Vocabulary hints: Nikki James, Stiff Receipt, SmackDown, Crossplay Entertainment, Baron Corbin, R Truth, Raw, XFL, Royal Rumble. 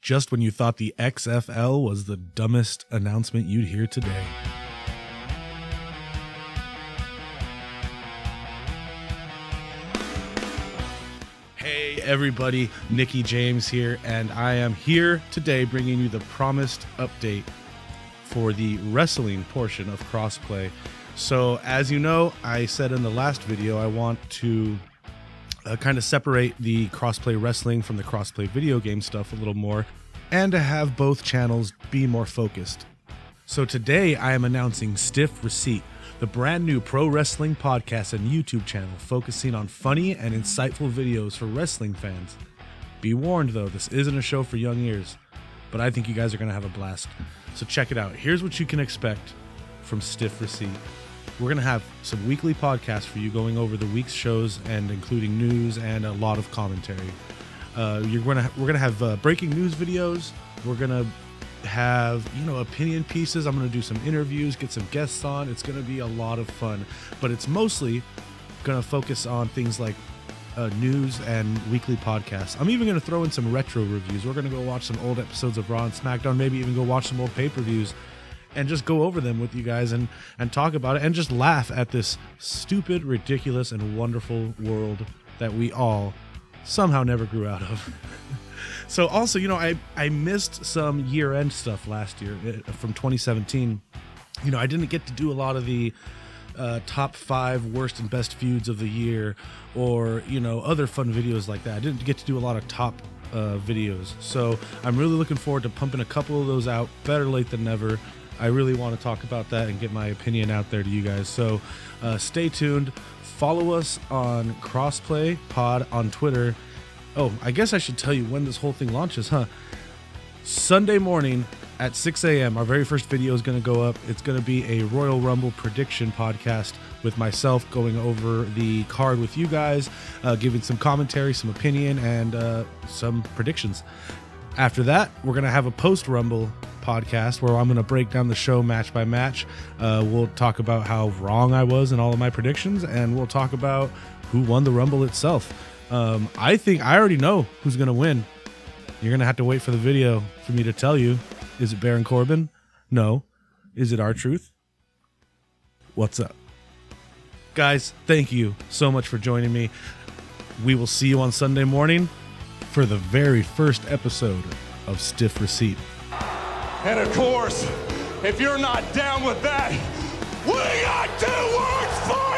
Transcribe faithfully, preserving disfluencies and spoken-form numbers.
just when you thought the X F L was the dumbest announcement you'd hear today. Hey everybody, Nikki James here, and I am here today bringing you the promised update for the wrestling portion of Crossplay. So as you know, I said in the last video, I want to uh, kind of separate the Crossplay wrestling from the Crossplay video game stuff a little more, and to have both channels be more focused. So today I am announcing Stiff Receipt, the brand new pro wrestling podcast and YouTube channel focusing on funny and insightful videos for wrestling fans. Be warned though, this isn't a show for young ears, but I think you guys are going to have a blast. So check it out. Here's what you can expect from Stiff Receipt. We're going to have some weekly podcasts for you going over the week's shows and including news and a lot of commentary. Uh, you're going to we're going to have uh, breaking news videos. We're going to have, you know, opinion pieces. I'm going to do some interviews, get some guests on. It's going to be a lot of fun, but it's mostly going to focus on things like uh, news and weekly podcasts. I'm even going to throw in some retro reviews. We're going to go watch some old episodes of Raw and SmackDown, maybe even go watch some old pay-per-views and just go over them with you guys and, and talk about it and just laugh at this stupid, ridiculous, and wonderful world that we all somehow never grew out of. So also, you know, I, I missed some year-end stuff last year from twenty seventeen. You know, I didn't get to do a lot of the uh, top five worst and best feuds of the year or, you know, other fun videos like that. I didn't get to do a lot of top uh, videos. So I'm really looking forward to pumping a couple of those out. Better late than never. I really want to talk about that and get my opinion out there to you guys. So uh, stay tuned. Follow us on Crossplay Pod on Twitter. Oh, I guess I should tell you when this whole thing launches, huh? Sunday morning at six A M Our very first video is going to go up. It's going to be a Royal Rumble prediction podcast with myself going over the card with you guys, uh, giving some commentary, some opinion, and uh, some predictions. After that, we're going to have a post-Rumble podcast where I'm going to break down the show match by match. Uh, we'll talk about how wrong I was in all of my predictions, and we'll talk about who won the Rumble itself. Um, I think I already know who's going to win. You're going to have to wait for the video for me to tell you. Is it Baron Corbin? No. Is it R Truth? What's up? Guys, thank you so much for joining me. We will see you on Sunday morning for the very first episode of Stiff Receipt. And of course, if you're not down with that, we got two words for you!